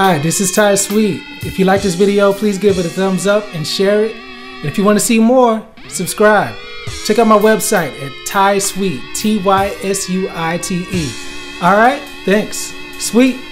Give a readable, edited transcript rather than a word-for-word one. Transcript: Hi, this is Ty Suite. If you like this video, please give it a thumbs up and share it. And if you want to see more, subscribe. Check out my website at Ty Suite, Tysuite. Alright, thanks. Sweet.